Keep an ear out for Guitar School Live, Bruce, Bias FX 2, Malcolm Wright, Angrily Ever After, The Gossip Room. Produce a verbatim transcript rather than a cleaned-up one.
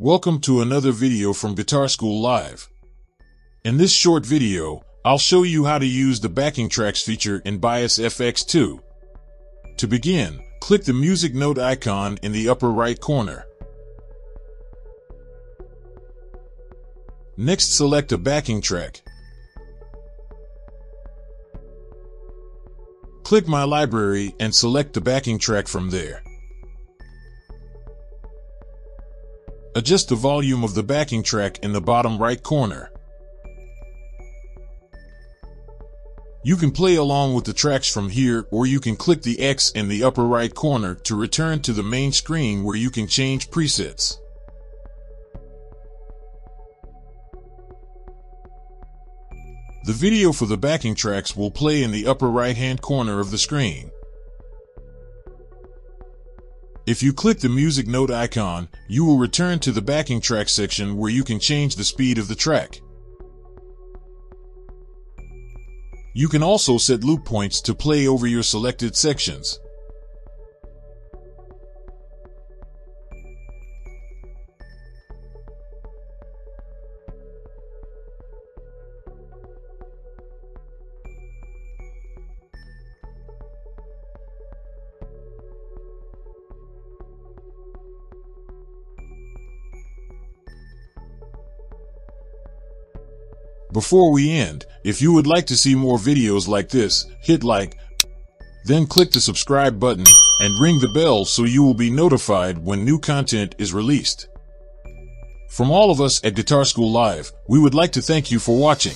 Welcome to another video from Guitar School Live. In this short video, I'll show you how to use the backing tracks feature in Bias F X two. To begin, click the music note icon in the upper right corner. Next, select a backing track. Click My Library and select the backing track from there. Adjust the volume of the backing track in the bottom right corner. You can play along with the tracks from here, or you can click the X in the upper right corner to return to the main screen where you can change presets. The video for the backing tracks will play in the upper right-hand corner of the screen. If you click the music note icon, you will return to the backing track section where you can change the speed of the track. You can also set loop points to play over your selected sections. Before we end, if you would like to see more videos like this, hit like, then click the subscribe button and ring the bell so you will be notified when new content is released. From all of us at Guitar School Live, we would like to thank you for watching.